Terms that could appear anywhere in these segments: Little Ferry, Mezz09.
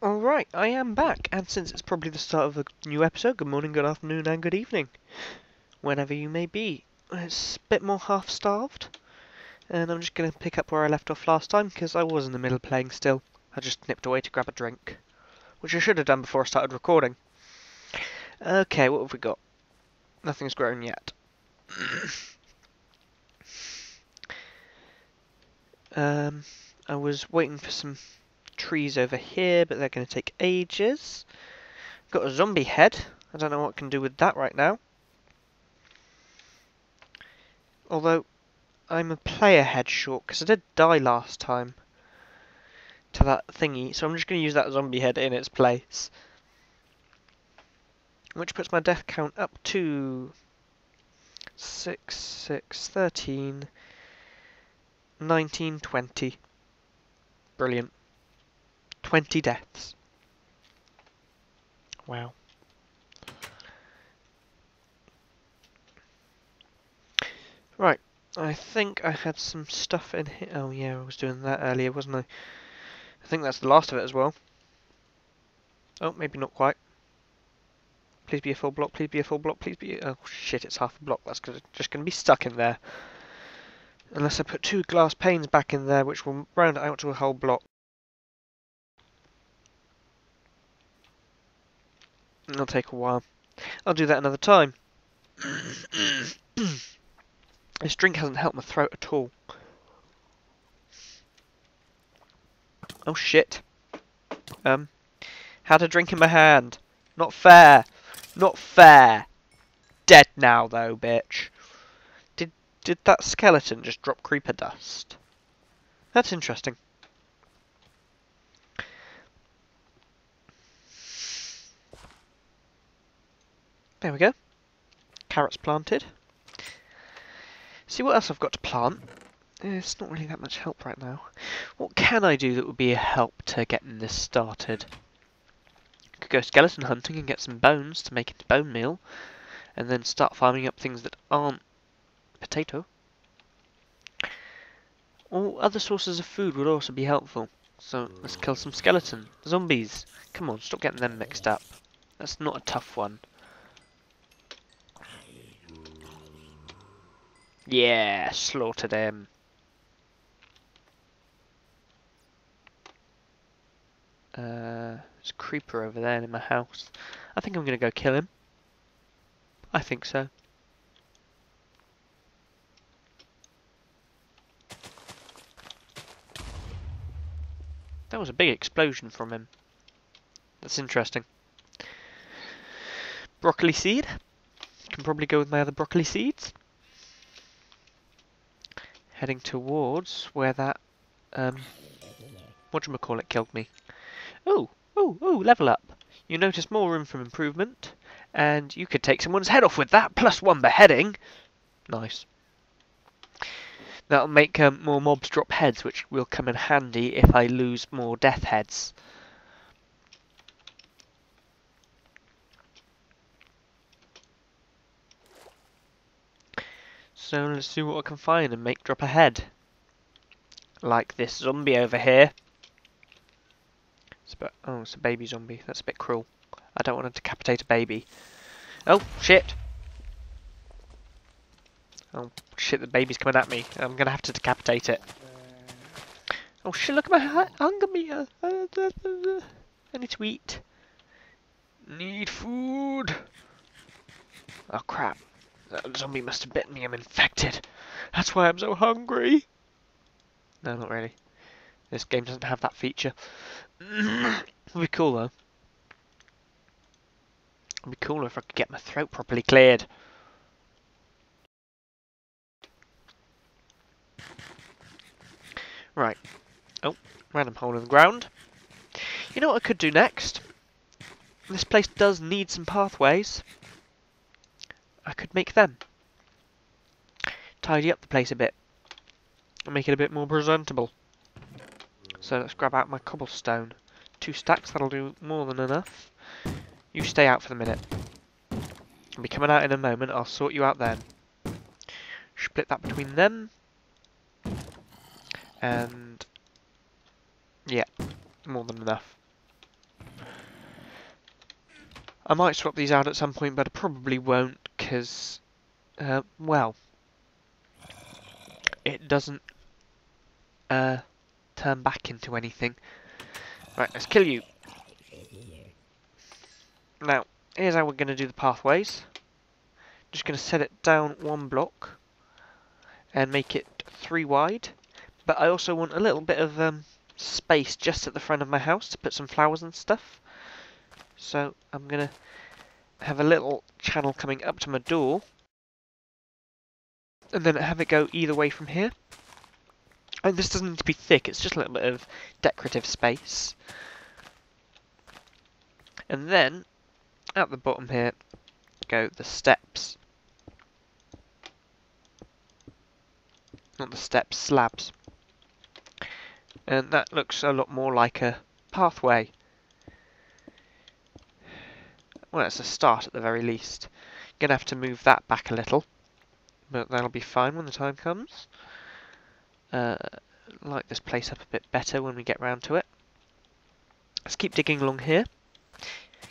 Alright, I am back, and since it's probably the start of a new episode, good morning, good afternoon, and good evening. Whenever you may be. It's a bit more half starved, and I'm just going to pick up where I left off last time, because I was in the middle of playing still. I just nipped away to grab a drink, which I should have done before I started recording. Okay, what have we got? Nothing's grown yet. I was waiting for some trees over here, but they're going to take ages. Got a zombie head. I don't know what I can do with that right now. Although, I'm a player head short, because I did die last time to that thingy, so I'm just going to use that zombie head in its place. Which puts my death count up to 6, 13, 19, 20. Brilliant. 20 deaths. Wow. Right, I think I had some stuff in here. Oh yeah, I was doing that earlier, wasn't I? I think that's the last of it as well. Oh, maybe not quite. Please be a full block, please be a full block, please be... Oh shit, it's half a block. That's just going to be stuck in there. Unless I put two glass panes back in there, which will round it out to a whole block. It'll take a while. I'll do that another time. This drink hasn't helped my throat at all. Oh shit. Had a drink in my hand. Not fair. Not fair. Dead now though, bitch. Did that skeleton just drop creeper dust? That's interesting. There we go. Carrots planted. See what else I've got to plant. It's not really that much help right now. What can I do that would be a help to getting this started? I could go skeleton hunting and get some bones to make into bone meal. And then start farming up things that aren't potato. All other sources of food would also be helpful. So let's kill some skeleton. Zombies. Come on, stop getting them mixed up. That's not a tough one. Yeah, slaughtered him. There's a creeper over there in my house. I think I'm going to go kill him. I think so. That was a big explosion from him. That's interesting. Broccoli seed. You can probably go with my other broccoli seeds. Heading towards where that, whatchamacallit killed me. Ooh, level up. You notice more room for improvement, and you could take someone's head off with that, +1 beheading. Nice. That'll make more mobs drop heads, which will come in handy if I lose more death heads. So let's see what I can find and make drop a head. Like this zombie over here. It's about, oh, it's a baby zombie. That's a bit cruel. I don't want to decapitate a baby. Oh, shit. Oh, shit, the baby's coming at me. I'm going to have to decapitate it. Oh, shit, look at my hunger meter. I need to eat. Need food. Oh, crap. That zombie must have bitten me. I'm infected. That's why I'm so hungry. No, not really. This game doesn't have that feature. It'd be cool though. It'd be cooler if I could get my throat properly cleared. Right. Oh, random hole in the ground. You know what I could do next? This place does need some pathways. I could make them. Tidy up the place a bit. And make it a bit more presentable. So let's grab out my cobblestone. 2 stacks, that'll do more than enough. You stay out for the minute. I'll be coming out in a moment, I'll sort you out then. Split that between them. And... yeah, more than enough. I might swap these out at some point, but I probably won't, because, well, it doesn't turn back into anything. Right, let's kill you. Now, here's how we're going to do the pathways. Just going to set it down one block and make it 3 wide. But I also want a little bit of space just at the front of my house to put some flowers and stuff. So I'm going to have a little channel coming up to my door, and then have it go either way from here. And this doesn't need to be thick, it's just a little bit of decorative space. And then, at the bottom here, go the steps. Not the steps, slabs. And that looks a lot more like a pathway. Well, it's a start at the very least. Gonna have to move that back a little, but that'll be fine when the time comes. Light this place up a bit better when we get round to it. Let's keep digging along here.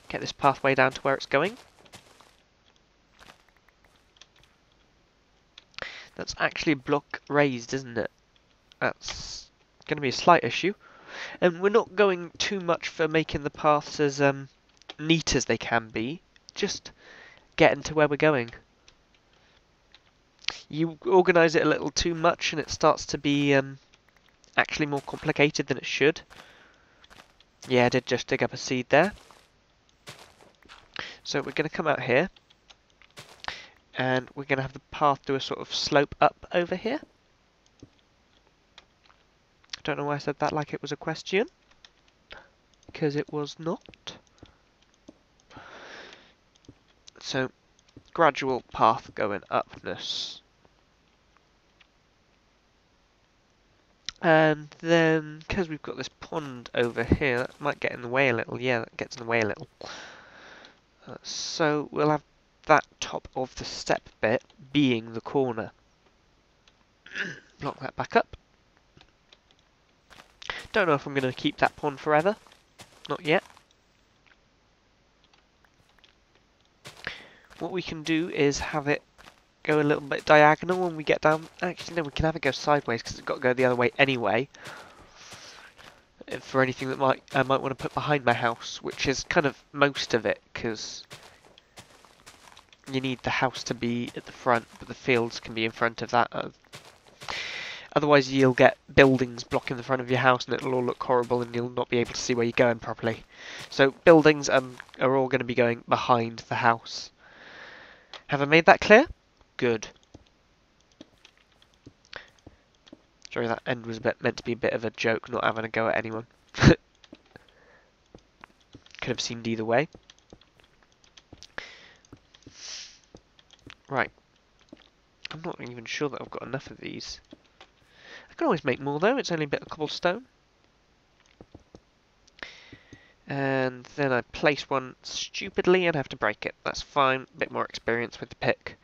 Get this pathway down to where it's going. That's actually block raised, isn't it? That's going to be a slight issue. And we're not going too much for making the paths as neat as they can be. Just getting to where we're going. You organise it a little too much and it starts to be actually more complicated than it should. Yeah, I did just dig up a seed there. So we're going to come out here and we're going to have the path do a sort of slope up over here. I don't know why I said that like it was a question, because it was not. So, gradual path going upness. And then, because we've got this pond over here, that might get in the way a little. Yeah, that gets in the way a little. So, we'll have that top of the step bit being the corner. Block that back up. Don't know if I'm going to keep that pond forever. Not yet. What we can do is have it go a little bit diagonal when we get down. Actually, no, we can have it go sideways because it's got to go the other way anyway. For anything that I might want to put behind my house, which is kind of most of it, because you need the house to be at the front, but the fields can be in front of that. Otherwise, you'll get buildings blocking the front of your house, and it'll all look horrible, and you'll not be able to see where you're going properly. So buildings are all going to be going behind the house. Have I made that clear? Good. Sorry, that end was meant to be a bit of a joke, not having a go at anyone. Could have seemed either way. Right. I'm not even sure that I've got enough of these. I can always make more though, it's only a bit of cobblestone. And then I place one stupidly and have to break it. That's fine, a bit more experience with the pick.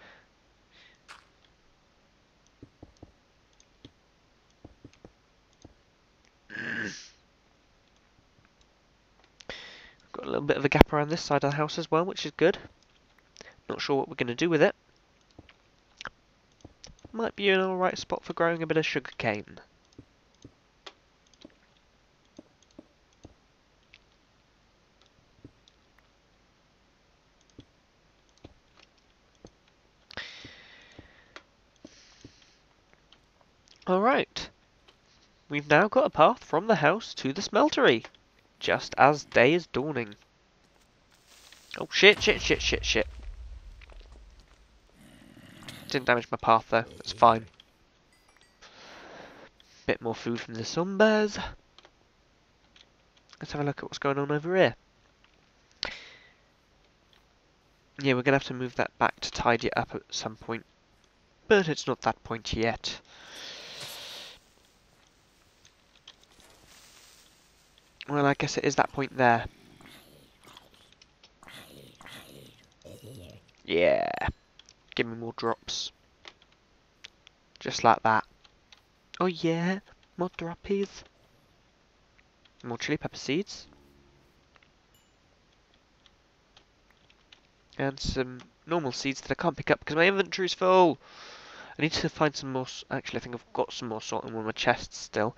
Got a little bit of a gap around this side of the house as well, which is good. Not sure what we're going to do with it. Might be an alright spot for growing a bit of sugarcane. Alright, we've now got a path from the house to the smeltery, just as day is dawning. Oh shit. Didn't damage my path though, that's fine. Bit more food from the sun bears. Let's have a look at what's going on over here. Yeah, we're going to have to move that back to tidy it up at some point, but it's not that point yet. Well, I guess it is that point there. Yeah. Give me more drops. Just like that. Oh yeah, more droppies. More chili pepper seeds. and some normal seeds that I can't pick up because my inventory is full. I need to find some more. Actually, I think I've got some more salt in one of my chests still,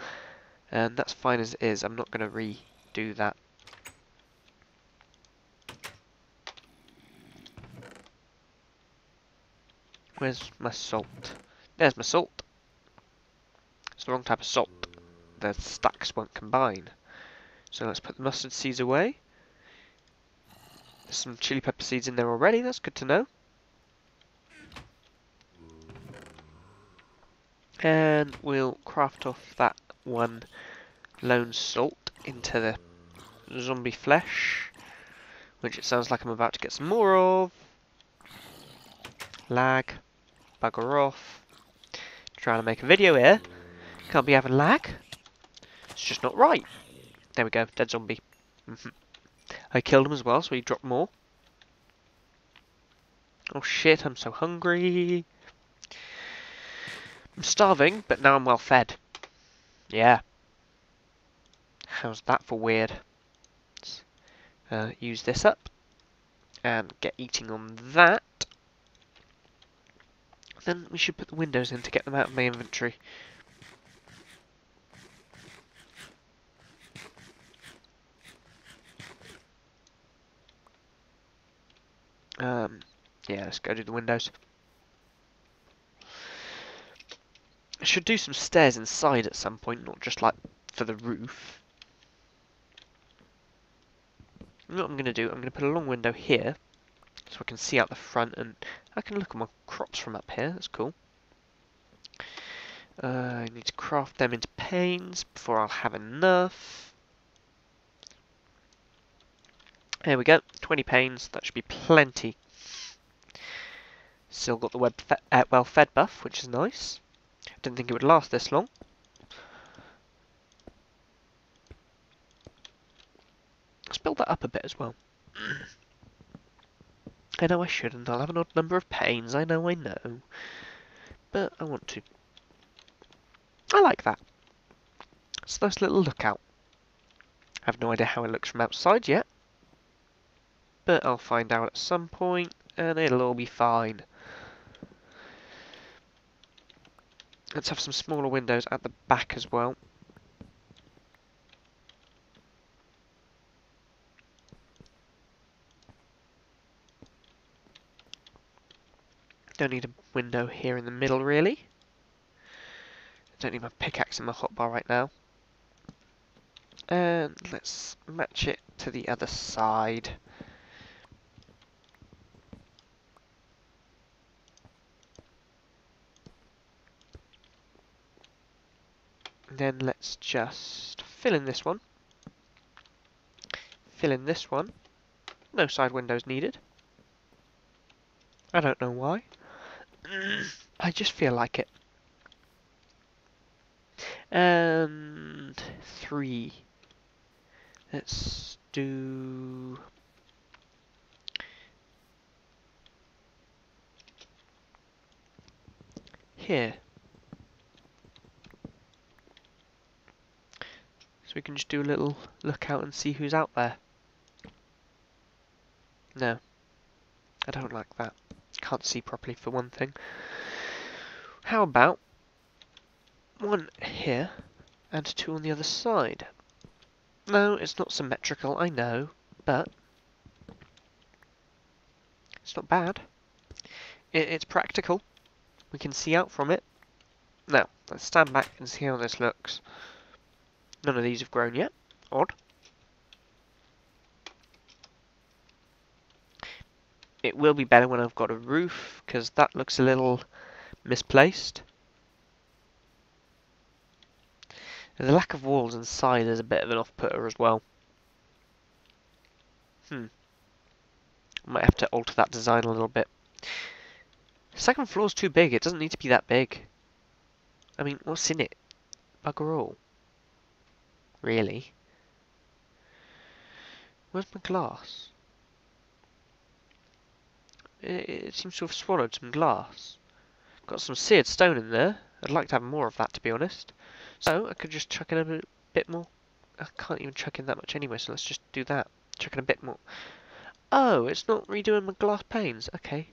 and that's fine as it is. I'm not going to redo that. Where's my salt? There's my salt. It's the wrong type of salt. The stacks won't combine. So let's put the mustard seeds away. There's some chili pepper seeds in there already. That's good to know. And we'll craft off that one lone salt into the zombie flesh, which it sounds like I'm about to get some more of. Lag. Bugger off. Trying to make a video here. Can't be having lag. It's just not right. There we go. Dead zombie. I killed him as well, so he dropped more. Oh shit, I'm so hungry. I'm starving, but now I'm well fed. Yeah. How's that for weird? Let's, use this up. And get eating on that. Then we should put the windows in to get them out of my inventory. Yeah, let's go do the windows. I should do some stairs inside at some point, not just like for the roof. You know what I'm going to do? I'm going to put a long window here, so I can see out the front, and I can look at my crops from up here. That's cool. I need to craft them into panes before I'll have enough. There we go, 20 panes, that should be plenty. Still got the well-fed buff, which is nice. I didn't think it would last this long. Let's build that up a bit as well. I know I shouldn't, I'll have an odd number of panes, I know. But I want to. I like that. It's a nice little lookout. I have no idea how it looks from outside yet. But I'll find out at some point, and it'll all be fine. Let's have some smaller windows at the back as well. Don't need a window here in the middle, really. I don't need my pickaxe in my hotbar right now. And let's match it to the other side. Then let's just fill in this one. Fill in this one. No side windows needed. I don't know why. I just feel like it. And 3. Let's do... here. We can just do a little look out and see who's out there. No. I don't like that. Can't see properly for one thing. How about one here and 2 on the other side? No, it's not symmetrical, I know, but it's not bad. It's practical. We can see out from it. Now, let's stand back and see how this looks. None of these have grown yet. Odd. It will be better when I've got a roof, because that looks a little misplaced. The lack of walls inside is a bit of an off-putter as well. Might have to alter that design a little bit. Second floor's too big. It doesn't need to be that big. I mean, what's in it? Bugger all. Really? Where's my glass? It seems to have swallowed some glass. Got some seared stone in there. I'd like to have more of that, to be honest. So I could just chuck in a bit more. I can't even chuck in that much anyway, so let's just do that. Chuck in a bit more. Oh, it's not redoing my glass panes. Okay.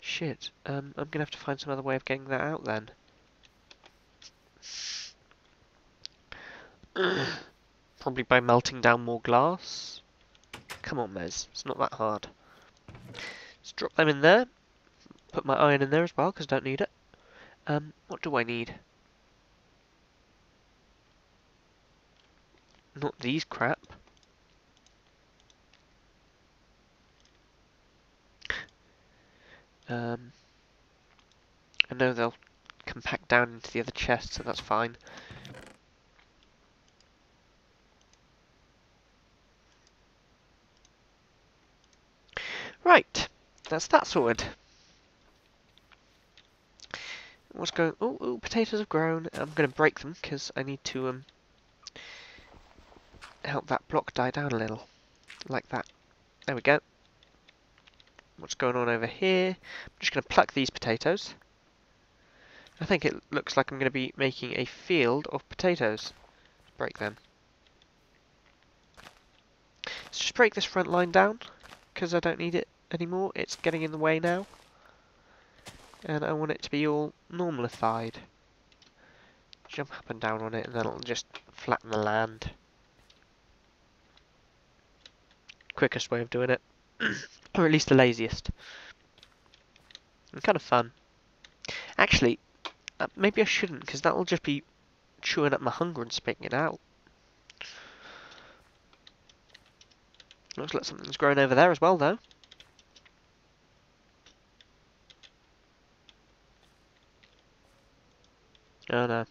Shit. I'm gonna have to find some other way of getting that out then. Probably by melting down more glass. Come on, Mez. It's not that hard. Let's drop them in there. Put my iron in there as well, because I don't need it. What do I need? Not these crap. I know they'll compact down into the other chest, so that's fine. Right, that's that sorted. What's going? Oh, potatoes have grown. I'm going to break them because I need to help that block die down a little, like that. There we go. What's going on over here? I'm just going to pluck these potatoes. I think it looks like I'm going to be making a field of potatoes. Break them. Let's just break this front line down because I don't need it anymore. It's getting in the way now. And I want it to be all normalified. Jump up and down on it and then it'll just flatten the land. Quickest way of doing it. Or at least the laziest. And kind of fun. Actually, maybe I shouldn't, because that'll just be chewing up my hunger and spitting it out. Looks like something's growing over there as well, though. Oh no.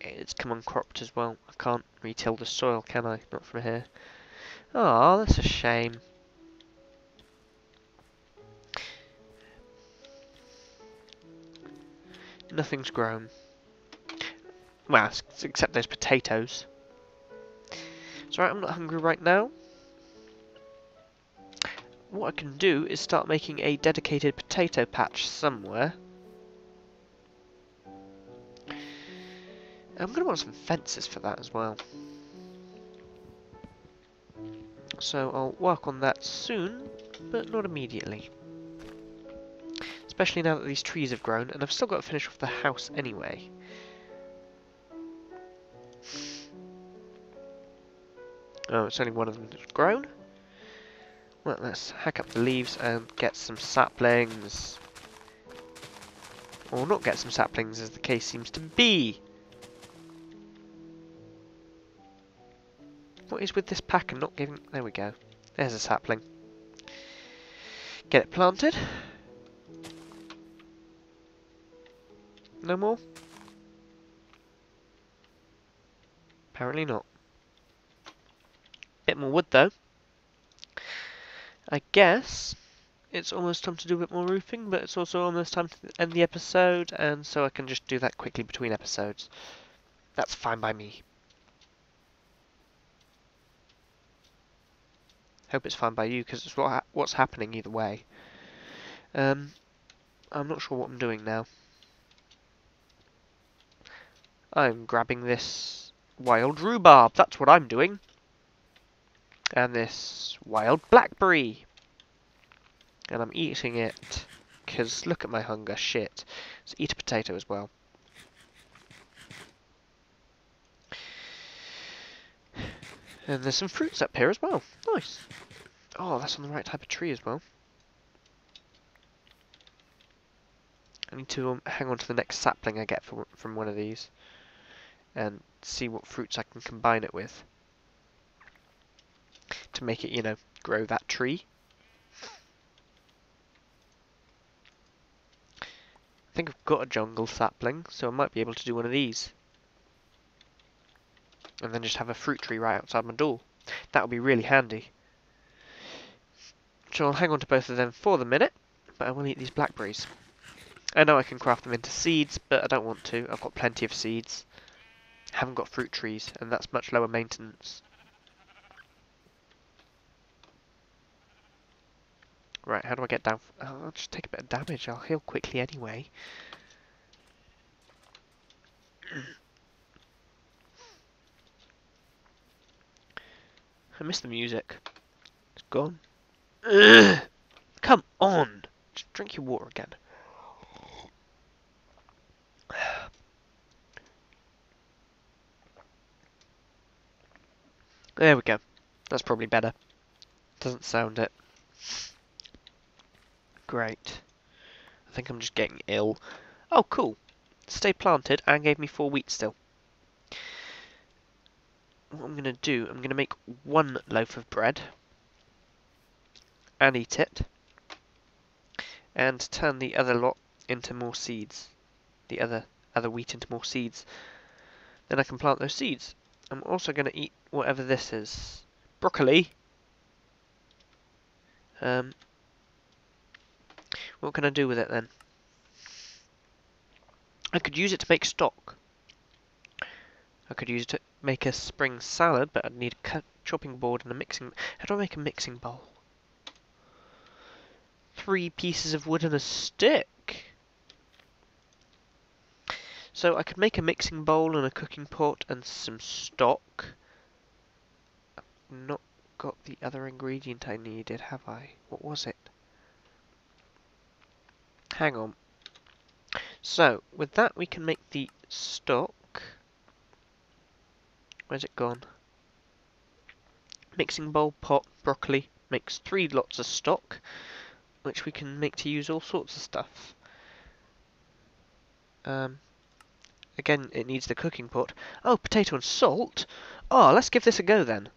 It's come uncropped as well. I can't retill the soil, can I? Not from here. Oh, that's a shame. Nothing's grown. Well, except those potatoes. It's alright, I'm not hungry right now. What I can do is start making a dedicated potato patch somewhere. I'm going to want some fences for that as well. So I'll work on that soon, but not immediately. Especially now that these trees have grown, and I've still got to finish off the house anyway. Oh, it's only one of them that's grown. Well, let's hack up the leaves and get some saplings. Or not get some saplings, as the case seems to be. What is with this pack and not giving... There we go. There's a sapling. Get it planted. No more? Apparently not. Bit more wood though. I guess it's almost time to do a bit more roofing, but it's also almost time to end the episode, and so I can just do that quickly between episodes. That's fine by me. Hope it's fine by you, because it's what's happening either way. I'm not sure what I'm doing now. I'm grabbing this wild rhubarb, that's what I'm doing. And this wild blackberry. And I'm eating it, because look at my hunger, shit. Let's eat a potato as well. And there's some fruits up here as well. Nice. Oh, that's on the right type of tree as well. I need to hang on to the next sapling I get from one of these. And see what fruits I can combine it with. To make it, you know, grow that tree. I think I've got a jungle sapling, so I might be able to do one of these. And then just have a fruit tree right outside my door. That would be really handy. So I'll hang on to both of them for the minute, but I will eat these blackberries. I know I can craft them into seeds, but I don't want to. I've got plenty of seeds. I haven't got fruit trees, and that's much lower maintenance. Right, how do I get down? I'll just take a bit of damage. I'll heal quickly anyway. I miss the music. It's gone. Ugh. Come on! Just drink your water again. There we go. That's probably better. Doesn't sound it. Great. I think I'm just getting ill. Oh, cool. Stay planted and gave me 4 wheat still. What I'm going to do, I'm going to make 1 loaf of bread. And eat it. And turn the other lot into more seeds. The other wheat into more seeds. Then I can plant those seeds. I'm also going to eat whatever this is. Broccoli! What can I do with it then? I could use it to make stock. I could use it to make a spring salad, but I'd need a chopping board and a mixing... How do I make a mixing bowl? 3 pieces of wood and a stick! So I could make a mixing bowl and a cooking pot and some stock. I've not got the other ingredient I needed, have I? What was it? Hang on. So, with that we can make the stock. Where's it gone? Mixing bowl, pot, broccoli. Makes 3 lots of stock, which we can make to use all sorts of stuff. Again, it needs the cooking pot. Oh, potato and salt! Oh, let's give this a go then.